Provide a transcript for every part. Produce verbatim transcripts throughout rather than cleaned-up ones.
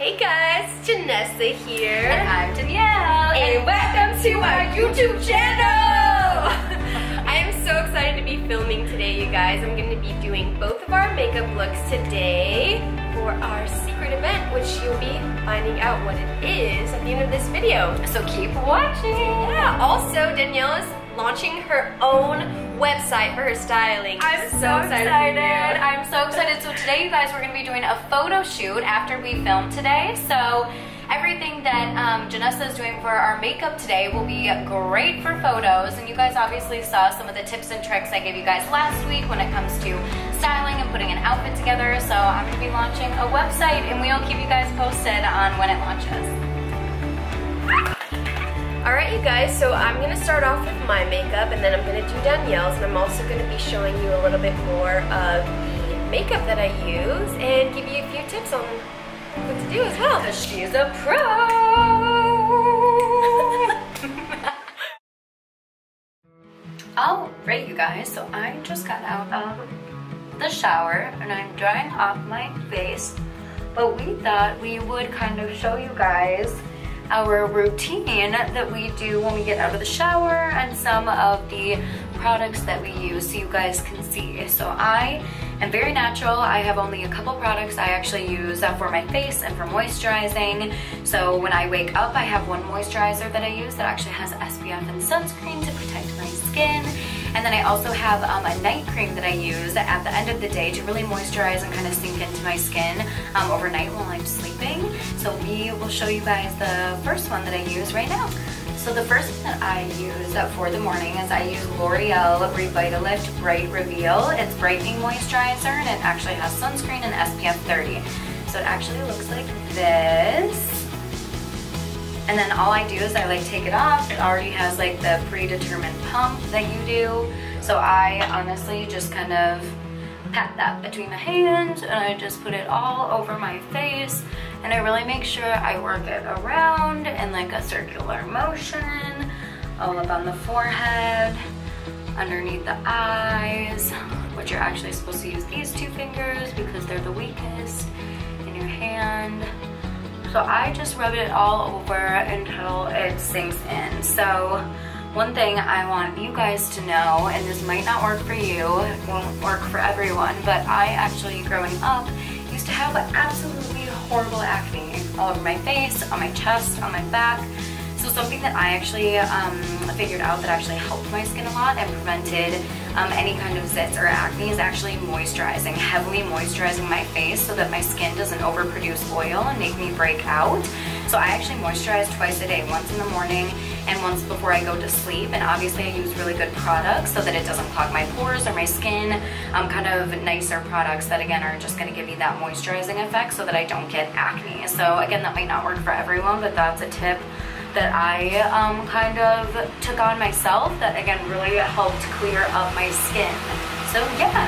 Hey guys, Janessa here. And I'm Danielle. And, and welcome to our YouTube channel! I am so excited to be filming today, you guys. I'm going to be doing both of our makeup looks today for our secret event, which you'll be finding out what it is at the end of this video. So keep watching! Yeah, also Danielle is launching her own website for her styling. I'm so, so excited. excited. I'm so excited. So today, you guys, we're going to be doing a photo shoot after we film today. So everything that um, Janessa is doing for our makeup today will be great for photos. And you guys obviously saw some of the tips and tricks I gave you guys last week when it comes to styling and putting an outfit together. So I'm going to be launching a website, and we'll keep you guys posted on when it launches. Alright you guys, so I'm going to start off with my makeup and then I'm going to do Danielle's, and I'm also going to be showing you a little bit more of the makeup that I use and give you a few tips on what to do as well. Because she's a pro! Alright you guys, so I just got out of the shower and I'm drying off my face, but we thought we would kind of show you guys our routine that we do when we get out of the shower and some of the products that we use so you guys can see. So I am very natural. I have only a couple products I actually use for my face and for moisturizing. So when I wake up, I have one moisturizer that I use that actually has S P F and sunscreen to protect my skin. And then I also have um, a night cream that I use at the end of the day to really moisturize and kind of sink into my skin um, overnight while I'm sleeping. So we will show you guys the first one that I use right now. So the first one that I use for the morning is I use L'Oreal Revitalift Bright Reveal. It's brightening moisturizer and it actually has sunscreen and S P F thirty. So it actually looks like this. And then all I do is I like take it off. It already has like the predetermined pump that you do. So I honestly just kind of pat that between my hands and I just put it all over my face. And I really make sure I work it around in like a circular motion, all up on the forehead, underneath the eyes, which you're actually supposed to use these two fingers because they're the weakest in your hand. So I just rub it all over until it sinks in. So one thing I want you guys to know, and this might not work for you, it won't work for everyone, but I actually, growing up, used to have absolutely horrible acne all over my face, on my chest, on my back. So something that I actually um, figured out that actually helped my skin a lot and prevented um, any kind of zits or acne is actually moisturizing, heavily moisturizing my face so that my skin doesn't overproduce oil and make me break out. So I actually moisturize twice a day, once in the morning and once before I go to sleep. And obviously I use really good products so that it doesn't clog my pores or my skin, um, kind of nicer products that again are just gonna give me that moisturizing effect so that I don't get acne. So again, that might not work for everyone, but that's a tip that I um, kind of took on myself that again really helped clear up my skin. So yeah,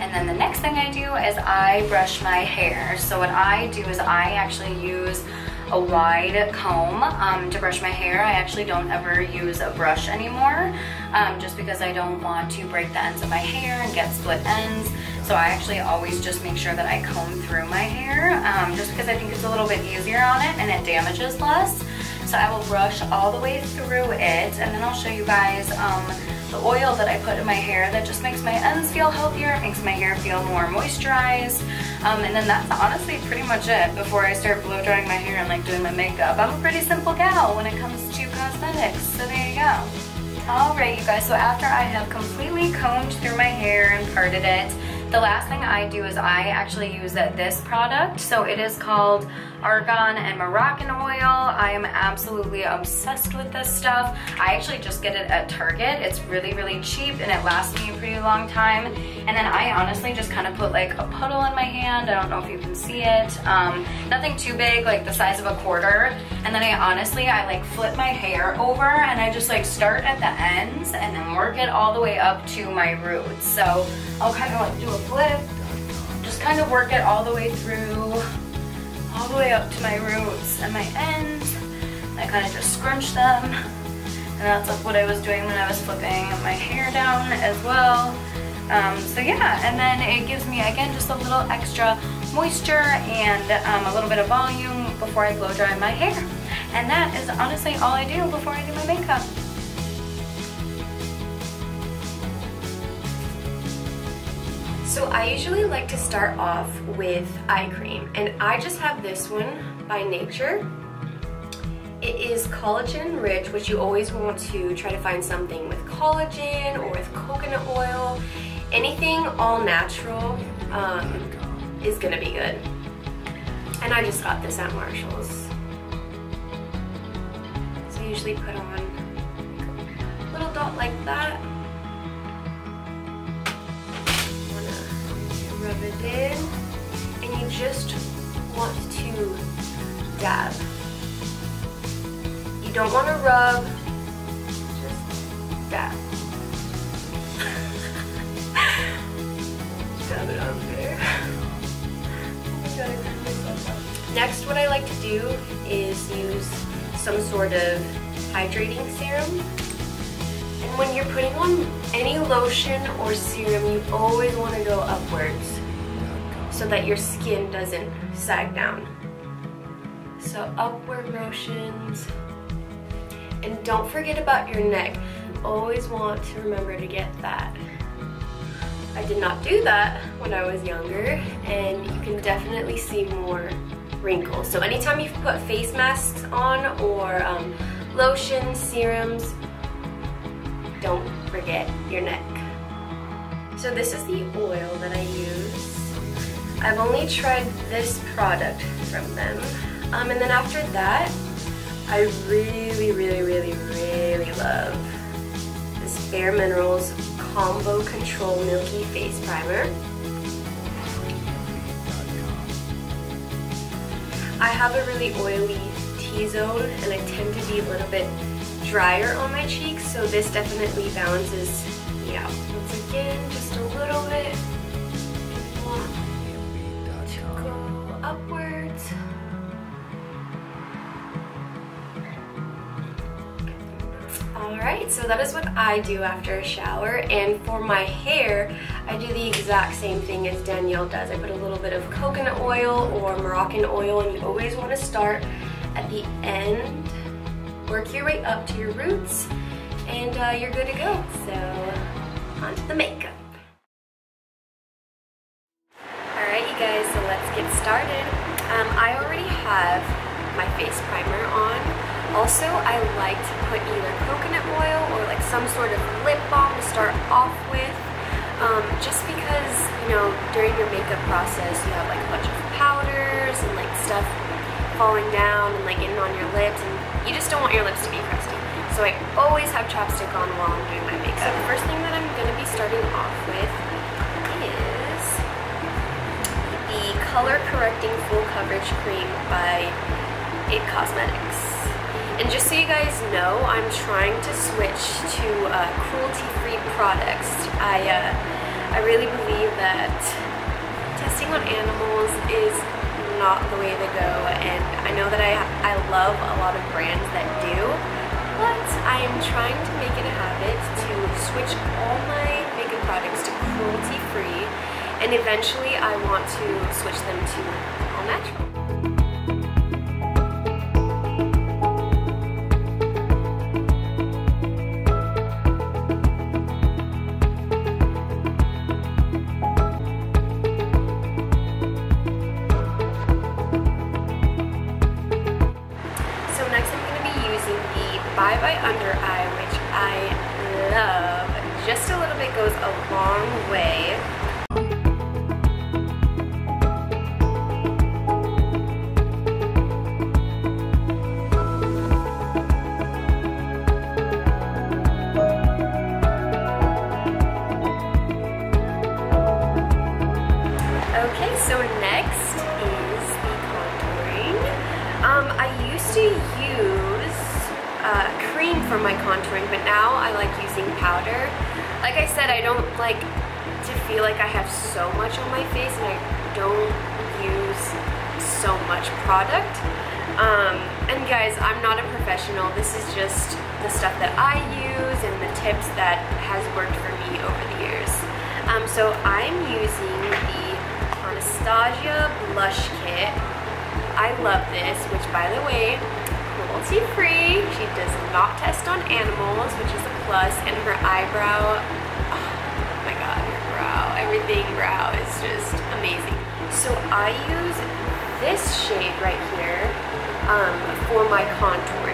and then the next thing I do is I brush my hair. So what I do is I actually use a wide comb um, to brush my hair. I actually don't ever use a brush anymore um, just because I don't want to break the ends of my hair and get split ends. So I actually always just make sure that I comb through my hair um, just because I think it's a little bit easier on it and it damages less. So I will brush all the way through it, and then I'll show you guys um, the oil that I put in my hair that just makes my ends feel healthier, it makes my hair feel more moisturized, um, and then that's honestly pretty much it before I start blow drying my hair and like doing my makeup. I'm a pretty simple gal when it comes to cosmetics, so there you go. Alright you guys, so after I have completely combed through my hair and parted it, the last thing I do is I actually use this product. So it is called Argan and Moroccan oil. I am absolutely obsessed with this stuff. I actually just get it at Target. It's really, really cheap and it lasts me a pretty long time. And then I honestly just kind of put like a puddle in my hand. I don't know if you can see it. Um, nothing too big, like the size of a quarter. And then I honestly, I like flip my hair over and I just like start at the ends and then work it all the way up to my roots. So I'll kind of like do a flip, just kind of work it all the way through, all the way up to my roots and my ends. I kind of just scrunch them, and that's like what I was doing when I was flipping my hair down as well. Um, so yeah, and then it gives me again just a little extra moisture and um, a little bit of volume before I blow dry my hair. And that is honestly all I do before I do my makeup. So I usually like to start off with eye cream, and I just have this one by Nature. It is collagen rich, which you always want to try to find something with collagen or with coconut oil. Anything all natural um, is gonna be good. And I just got this at Marshalls. So I usually put on a little dot like that. Rub it in, and you just want to dab. You don't want to rub, just dab. Dab it on there. Next, what I like to do is use some sort of hydrating serum. And when you're putting on any lotion or serum, you always want to go upwards so that your skin doesn't sag down. So upward motions. And don't forget about your neck. Always want to remember to get that. I did not do that when I was younger, and you can definitely see more wrinkles. So anytime you put face masks on or um, lotions, serums, don't forget your neck. So this is the oil that I use. I've only tried this product from them. Um, and then after that, I really, really, really, really love this Bare Minerals Combo Control Milky Face Primer. I have a really oily T-zone, and I tend to be a little bit drier on my cheeks, so this definitely balances me out. Once again, just a little bit. You want to go upwards. Alright, so that is what I do after a shower, and for my hair, I do the exact same thing as Danielle does. I put a little bit of coconut oil or Moroccan oil, and you always want to start at the end. Work your way up to your roots, and uh, you're good to go. So, on to the makeup. Alright you guys, so let's get started. Um, I already have my face primer on. Also, I like to put either coconut oil or like some sort of lip balm to start off with. Um, just because, you know, during your makeup process you have like a bunch of powders and like stuff falling down and like getting on your lips, and you just don't want your lips to be crusty. So I always have chapstick on while I'm doing my makeup. So the first thing that I'm going to be starting off with is the Color Correcting Full Coverage Cream by It Cosmetics. And just so you guys know, I'm trying to switch to uh, cruelty-free products. I, uh, I really believe that testing on animals is not the way to go, and I know that I, I love a lot of brands that do, but I am trying to make it a habit to switch all my makeup products to cruelty free, and eventually I want to switch them to all natural. Product. Um, and guys, I'm not a professional. This is just the stuff that I use and the tips that has worked for me over the years. Um, so I'm using the Anastasia blush kit. I love this, which by the way, cruelty free. She does not test on animals, which is a plus, and her eyebrow, oh my god, her brow, everything brow is just amazing. So I use this shade right here um, for my contouring.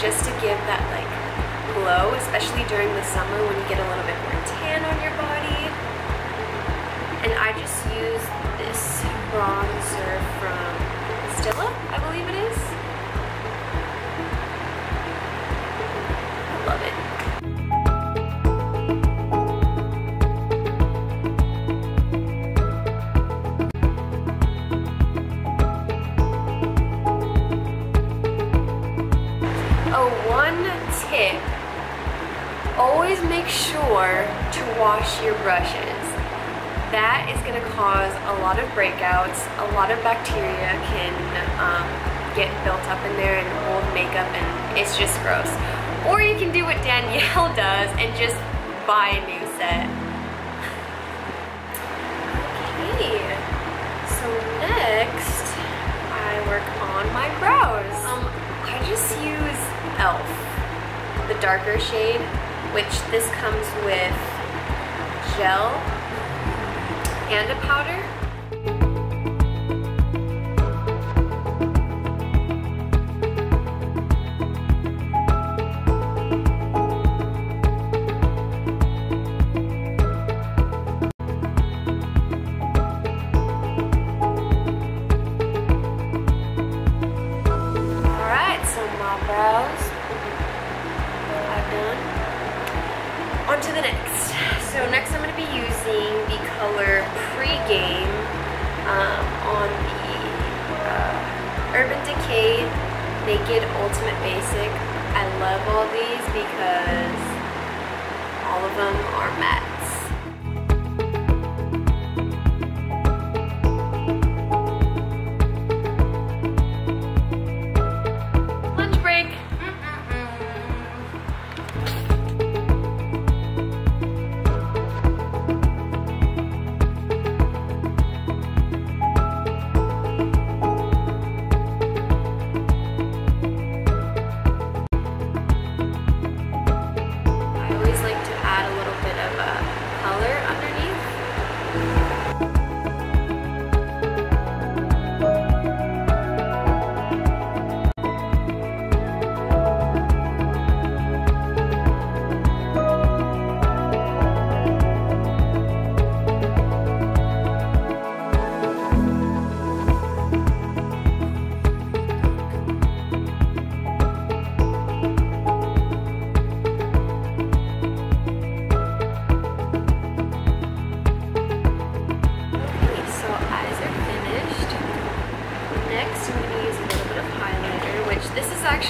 Just to give that like glow, especially during the summer when you get a little bit more tan on your body. And I just use this bronzer from Stila, I believe it is. I love it. Always make sure to wash your brushes. That is going to cause a lot of breakouts. A lot of bacteria can um, get built up in there and hold makeup, and it's just gross. Or you can do what Danielle does and just buy a new set. Okay, so next I work on my brows. Um, I just use Elf, the darker shade, which this comes with gel and a powder. All right, so my brows are done. On to the next. So next I'm going to be using the color Pregame um, on the uh, Urban Decay Naked Ultimate Basic. I love all these because all of them are mattes.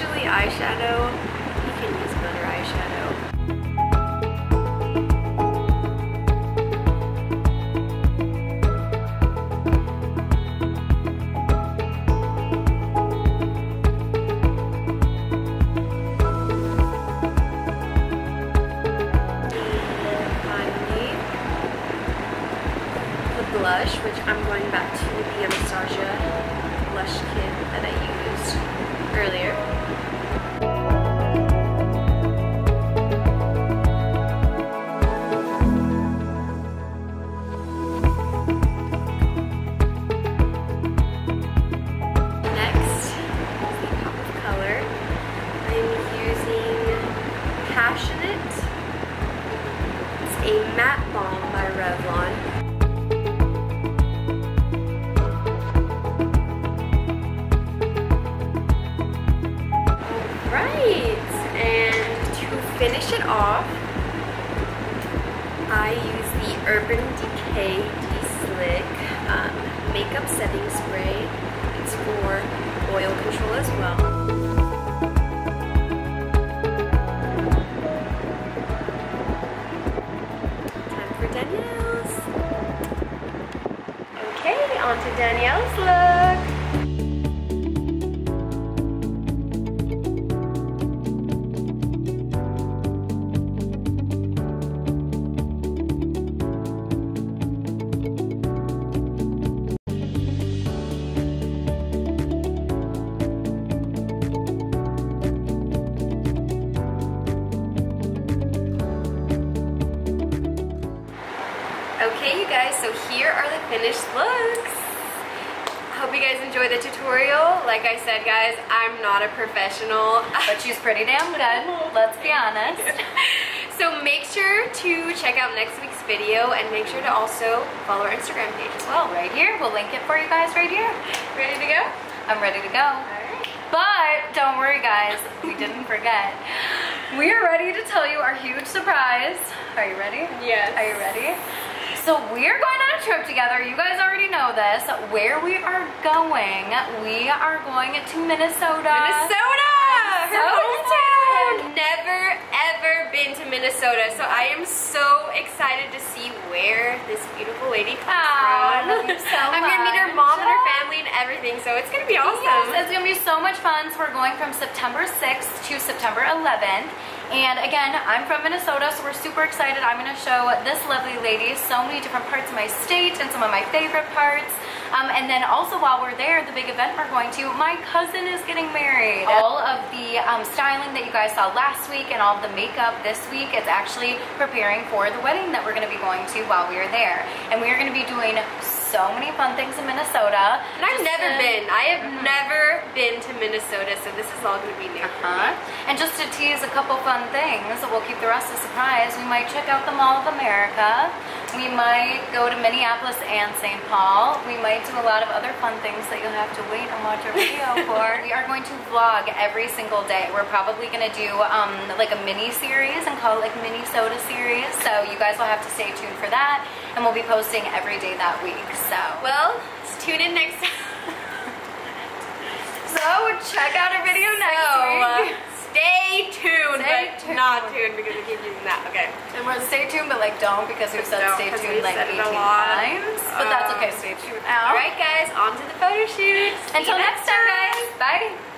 Eyeshadow, you can use glitter eyeshadow. And finally, the blush, which I'm going back to the Anastasia blush kit that I used earlier. Finish it off, I use the Urban Decay De-Slick um, Makeup Setting Spray. It's for oil control as well. Time for Danielle's. Okay, Danielle's look. Okay you guys, so here are the finished looks. Hope you guys enjoy the tutorial. Like I said guys, I'm not a professional. But she's pretty damn good, let's be honest. So make sure to check out next week's video and make sure to also follow our Instagram page as well. Right here, we'll link it for you guys right here. Ready to go? I'm ready to go. All right. But don't worry guys, we didn't forget. We are ready to tell you our huge surprise. Are you ready? Yes. Are you ready? So we're going on a trip together. You guys already know this. Where we are going, we are going to Minnesota. Minnesota! Her hometown! Never, ever been to Minnesota, so I am so excited to see where this beautiful lady comes Aww, from. I love you so I'm going to meet her mom and her family and everything, so it's going to be awesome. Yes, it's going to be so much fun. So we're going from September sixth to September eleventh. And again, I'm from Minnesota, so we're super excited. I'm gonna show this lovely lady so many different parts of my state and some of my favorite parts. Um, and then also while we're there, the big event we're going to, my cousin is getting married. All of the um, styling that you guys saw last week and all of the makeup this week, it's actually preparing for the wedding that we're gonna be going to while we are there. And we are gonna be doing so many fun things in Minnesota. And I've just never to, been. I have mm-hmm. never been to Minnesota, so this is all gonna be new uh-huh. for me. And just to tease a couple fun things, we'll keep the rest a surprise, we might check out the Mall of America. We might go to Minneapolis and Saint Paul. We might do a lot of other fun things that you'll have to wait and watch our video for. We are going to vlog every single day. We're probably going to do um, like a mini series and call it like Minnesota series. So you guys will have to stay tuned for that. And we'll be posting every day that week. So, well, let's tune in next time. So check out our video so, next week. Uh, Stay tuned, stay but tuned. Not tuned because we keep using that. Okay. And we're stay tuned, but like don't because we've said no, stay tuned like eighteen times. Uh, but that's okay. Stay tuned. All right, guys. On to the photo shoot. Until next time, guys. Bye.